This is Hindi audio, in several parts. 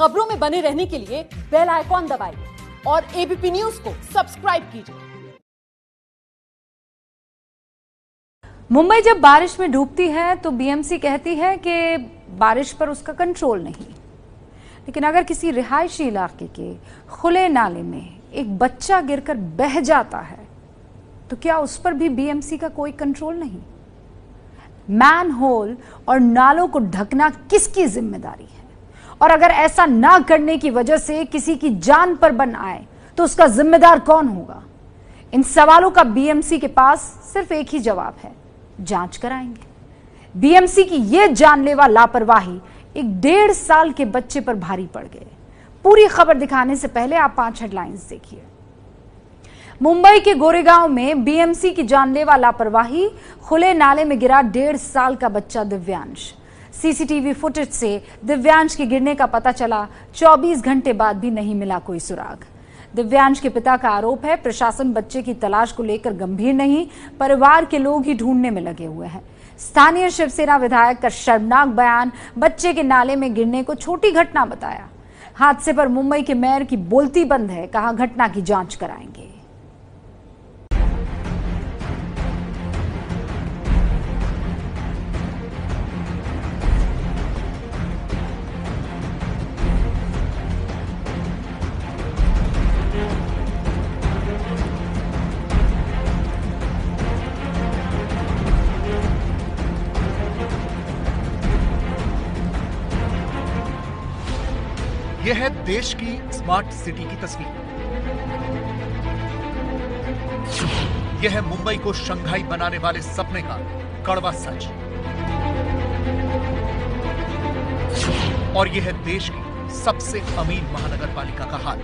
खबरों में बने रहने के लिए बेल आइकॉन दबाइए और एबीपी न्यूज को सब्सक्राइब कीजिए। मुंबई जब बारिश में डूबती है तो बीएमसी कहती है कि बारिश पर उसका कंट्रोल नहीं, लेकिन अगर किसी रिहायशी इलाके के खुले नाले में एक बच्चा गिरकर बह जाता है तो क्या उस पर भी बीएमसी का कोई कंट्रोल नहीं? मैन होल और नालों को ढकना किसकी जिम्मेदारी है, और अगर ऐसा ना करने की वजह से किसी की जान पर बन आए तो उसका जिम्मेदार कौन होगा? इन सवालों का बीएमसी के पास सिर्फ एक ही जवाब है, जांच कराएंगे। बीएमसी की यह जानलेवा लापरवाही एक 1.5 साल के बच्चे पर भारी पड़ गए। पूरी खबर दिखाने से पहले आप 5 हेडलाइंस देखिए। मुंबई के गोरेगांव में बीएमसी की जानलेवा लापरवाही, खुले नाले में गिरा 1.5 साल का बच्चा दिव्यांश। सीसीटीवी फुटेज से दिव्यांश के गिरने का पता चला, 24 घंटे बाद भी नहीं मिला कोई सुराग। दिव्यांश के पिता का आरोप है प्रशासन बच्चे की तलाश को लेकर गंभीर नहीं, परिवार के लोग ही ढूंढने में लगे हुए हैं। स्थानीय शिवसेना विधायक का शर्मनाक बयान, बच्चे के नाले में गिरने को छोटी घटना बताया। हादसे पर मुंबई के मेयर की बोलती बंद है, कहा घटना की जांच कराएंगे। यह है देश की स्मार्ट सिटी की तस्वीर। यह है मुंबई को शंघाई बनाने वाले सपने का कड़वा सच, और यह है देश की सबसे अमीर महानगरपालिका का हाल।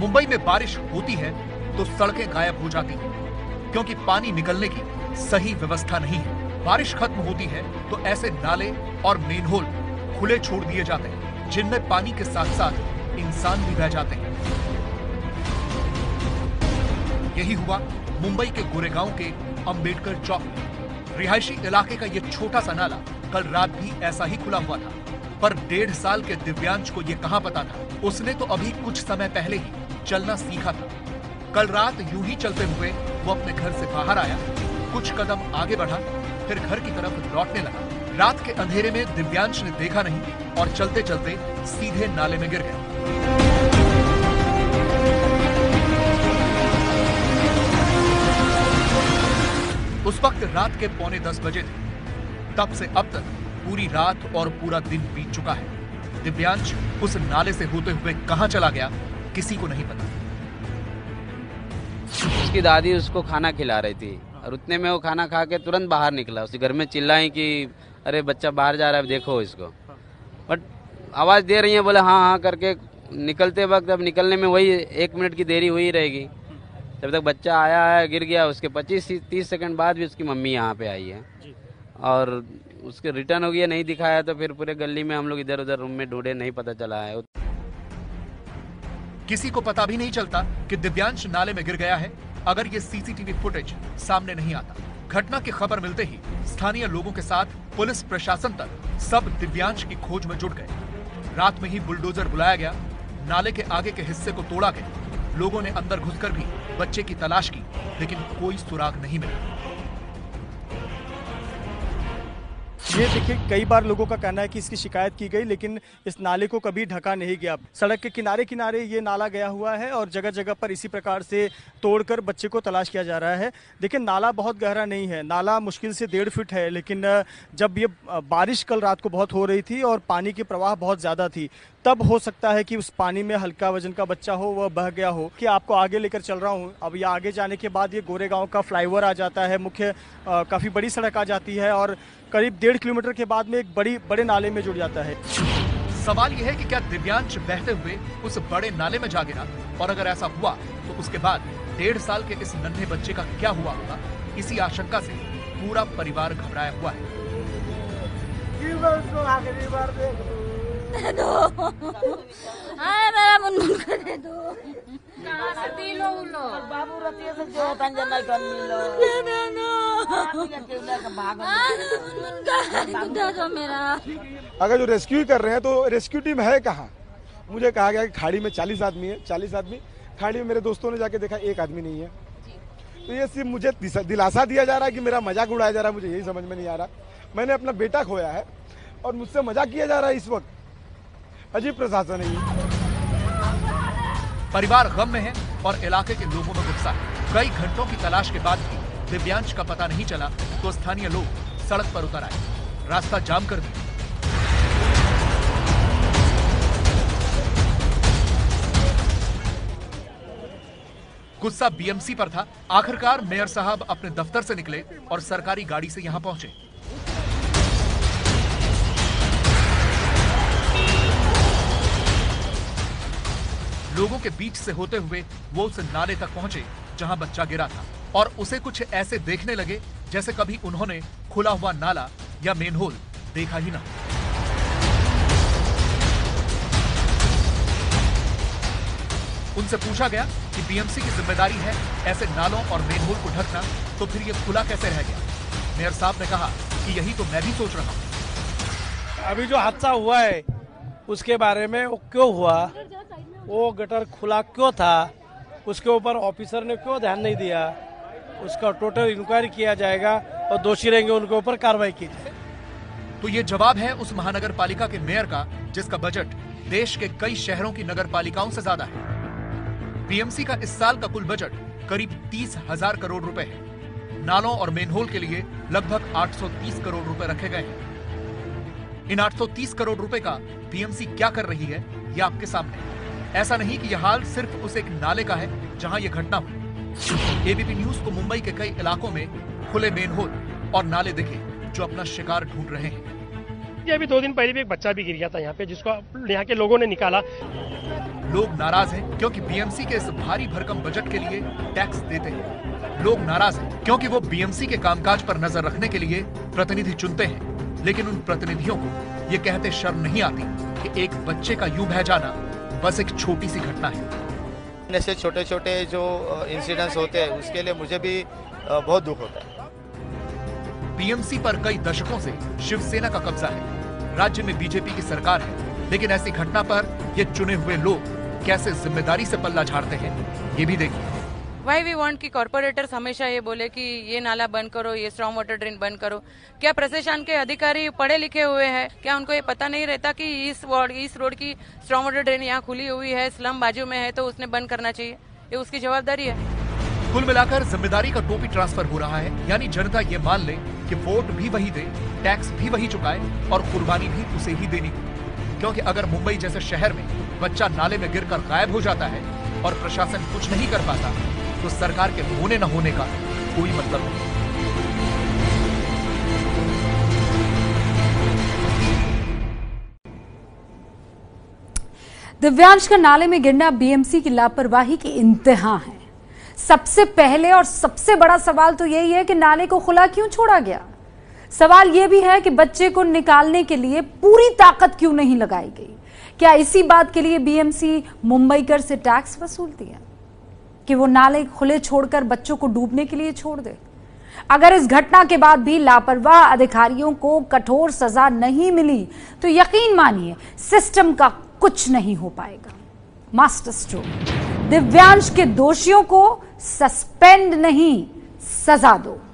मुंबई में बारिश होती है तो सड़कें गायब हो जाती हैं, क्योंकि पानी निकलने की सही व्यवस्था नहीं है। बारिश खत्म होती है तो ऐसे नाले और मेनहोल खुले छोड़ दिए जाते हैं, जिनमें पानी के साथ साथ इंसान भी बह जाते हैं। यही हुआ मुंबई के गोरेगांव के अंबेडकर चौक में। रिहायशी इलाके का यह छोटा सा नाला कल रात भी ऐसा ही खुला हुआ था, पर 1.5 साल के दिव्यांश को यह कहां पता था? उसने तो अभी कुछ समय पहले ही चलना सीखा था। कल रात यूं ही चलते हुए वो अपने घर से बाहर आया, कुछ कदम आगे बढ़ा, फिर घर की तरफ लौटने लगा। रात के अंधेरे में दिव्यांश ने देखा नहीं और चलते चलते सीधे नाले में गिर गया। उस वक्त रात के 9:45 बजे थे। तब से अब तक पूरी रात और पूरा दिन बीत चुका है। दिव्यांश उस नाले से होते हुए कहां चला गया, किसी को नहीं पता। उसकी दादी उसको खाना खिला रही थी और उतने में वो खाना खा के तुरंत बाहर निकला। उसके घर में चिल्लाई कि अरे बच्चा बाहर जा रहा है, देखो इसको। बट आवाज़ दे रही है, बोले हाँ हाँ करके। निकलते वक्त, अब निकलने में वही 1 मिनट की देरी हुई रहेगी। जब तक बच्चा आया है, गिर गया, उसके 25-30 सेकंड बाद भी उसकी मम्मी यहाँ पे आई है और उसके रिटर्न हो गया, नहीं दिखाया। तो फिर पूरे गली में हम लोग इधर उधर रूम में ढूंढे, नहीं पता चला है। किसी को पता भी नहीं चलता कि दिव्यांश नाले में गिर गया है अगर ये सीसीटीवी फुटेज सामने नहीं आता। घटना की खबर मिलते ही स्थानीय लोगों के साथ पुलिस प्रशासन तक सब दिव्यांश की खोज में जुट गए। रात में ही बुलडोजर बुलाया गया, नाले के आगे के हिस्से को तोड़ा गया। लोगों ने अंदर घुसकर भी बच्चे की तलाश की, लेकिन कोई सुराग नहीं मिला। ये देखिए, कई बार लोगों का कहना है कि इसकी शिकायत की गई, लेकिन इस नाले को कभी ढका नहीं गया। सड़क के किनारे किनारे ये नाला गया हुआ है और जगह जगह पर इसी प्रकार से तोड़कर बच्चे को तलाश किया जा रहा है। देखिए, नाला बहुत गहरा नहीं है, नाला मुश्किल से 1.5 फीट है, लेकिन जब ये बारिश कल रात को बहुत हो रही थी और पानी की प्रवाह बहुत ज़्यादा थी, तब हो सकता है कि उस पानी में हल्का वजन का बच्चा हो, वह बह गया हो। कि आपको आगे लेकर चल रहा हूँ, अब ये आगे जाने के बाद ये गोरेगांव का फ्लाईओवर आ जाता है, मुख्य काफ़ी बड़ी सड़क आ जाती है और करीब 1.5 किलोमीटर के बाद में एक बड़े नाले में जुड़ जाता है। सवाल यह है कि क्या दिव्यांश बहते हुए उस बड़े नाले में जा गिरा, और अगर ऐसा हुआ तो उसके बाद 1.5 साल के इस नन्हे बच्चे का क्या हुआ होगा? इसी आशंका से पूरा परिवार घबराया हुआ है। अगर जो रेस्क्यू कर रहे हैं तो रेस्क्यू टीम है कहाँ? मुझे कहा गया कि खाड़ी में 40 आदमी है। 40 आदमी खाड़ी में मेरे दोस्तों ने जाके देखा, एक आदमी नहीं है। तो ये सिर्फ मुझे दिलासा दिया जा रहा है कि मेरा मजाक उड़ाया जा रहा है, मुझे यही समझ में नहीं आ रहा। मैंने अपना बेटा खोया है और मुझसे मजाक किया जा रहा है। इस वक्त अजीब प्रशासन है। परिवार गम में है और इलाके के लोगों में गुस्सा है। कई घंटों की तलाश के बाद भी दिव्यांश का पता नहीं चला तो स्थानीय लोग सड़क पर उतर आए, रास्ता जाम कर दिया। गुस्सा बीएमसी पर था। आखिरकार मेयर साहब अपने दफ्तर से निकले और सरकारी गाड़ी से यहां पहुंचे। लोगों के बीच से होते हुए वो उस नाले तक पहुंचे जहां बच्चा गिरा था और उसे कुछ ऐसे देखने लगे जैसे कभी उन्होंने खुला हुआ नाला या मेनहोल देखा ही ना। उनसे पूछा गया कि बीएमसी की जिम्मेदारी है ऐसे नालों और मेनहोल को ढकना, तो फिर ये खुला कैसे रह गया? मेयर साहब ने कहा कि यही तो मैं भी सोच रहा हूँ। अभी जो हादसा हुआ है उसके बारे में, वो क्यों हुआ, वो गटर खुला क्यों था, उसके ऊपर ऑफिसर ने क्यों ध्यान नहीं दिया, उसका टोटल इंक्वायरी किया जाएगा और दोषी रहेंगे उनके ऊपर कार्रवाई की जाए। तो ये जवाब है उस महानगर पालिका के मेयर का जिसका बजट देश के कई शहरों की नगर पालिकाओं से ज्यादा है। बीएमसी का इस साल का कुल बजट करीब 30,000 करोड़ रुपए है। नालों और मेनहोल के लिए लगभग 830 करोड़ रुपए रखे गए हैं। इन 830 करोड़ रुपए का बीएमसी क्या कर रही है ये आपके सामने। ऐसा नहीं कि यह हाल सिर्फ उस एक नाले का है जहां यह घटना हुई। एबीपी न्यूज को मुंबई के कई इलाकों में खुले मेनहोल और नाले दिखे जो अपना शिकार ढूंढ रहे हैं। ये अभी 2 दिन पहले भी एक बच्चा भी गिर गया था यहाँ पे, जिसको यहाँ के लोगों ने निकाला। लोग नाराज हैं क्योंकि बीएमसी के इस भारी भरकम बजट के लिए टैक्स देते हैं। लोग नाराज हैं क्योंकि वो बीएमसी के कामकाज पर नजर रखने के लिए प्रतिनिधि चुनते हैं, लेकिन उन प्रतिनिधियों को ये कहते शर्म नहीं आती कि एक बच्चे का यूं बह जाना बस एक छोटी सी घटना है। ऐसे छोटे छोटे जो इंसिडेंट्स होते हैं उसके लिए मुझे भी बहुत दुख होता है। बीएमसी पर कई दशकों से शिवसेना का कब्जा है। राज्य में बीजेपी की सरकार है, लेकिन ऐसी घटना पर ये चुने हुए लोग कैसे जिम्मेदारी से पल्ला झाड़ते हैं ये भी देखिए। वाई वी वांट कि कॉर्पोरेटर्स हमेशा ये बोले कि ये नाला बंद करो, ये स्ट्रॉन्ग वाटर ड्रेन बंद करो। क्या प्रशासन के अधिकारी पढ़े लिखे हुए हैं? क्या उनको ये पता नहीं रहता कि इस रोड की स्ट्रॉन्ग वाटर ड्रेन यहाँ खुली हुई है, स्लम बाजू में है, तो उसने बंद करना चाहिए? ये उसकी जवाबदारी है। कुल मिलाकर जिम्मेदारी का टोपी ट्रांसफर हो रहा है, यानी जनता ये मान ले कि वोट भी वही दे, टैक्स भी वही चुकाए और कुर्बानी भी उसे ही देनी। क्योंकि अगर मुंबई जैसे शहर में बच्चा नाले में गिरकर गायब हो जाता है और प्रशासन कुछ नहीं कर पाता, तो सरकार के होने न होने का कोई मतलब नहीं। दिव्यांश का नाले में गिरना बीएमसी की लापरवाही की इंतहा है। सबसे पहले और सबसे बड़ा सवाल तो यही है कि नाले को खुला क्यों छोड़ा गया। सवाल यह भी है कि बच्चे को निकालने के लिए पूरी ताकत क्यों नहीं लगाई गई। क्या इसी बात के लिए बीएमसी मुंबईकर से टैक्स वसूलती है कि वो नाले खुले छोड़कर बच्चों को डूबने के लिए छोड़ दे? अगर इस घटना के बाद भी लापरवाह अधिकारियों को कठोर सजा नहीं मिली तो यकीन मानिए सिस्टम का कुछ नहीं हो पाएगा। मास्टर स्ट्रोक, दिव्यांश के दोषियों को सस्पेंड नहीं, सजा दो।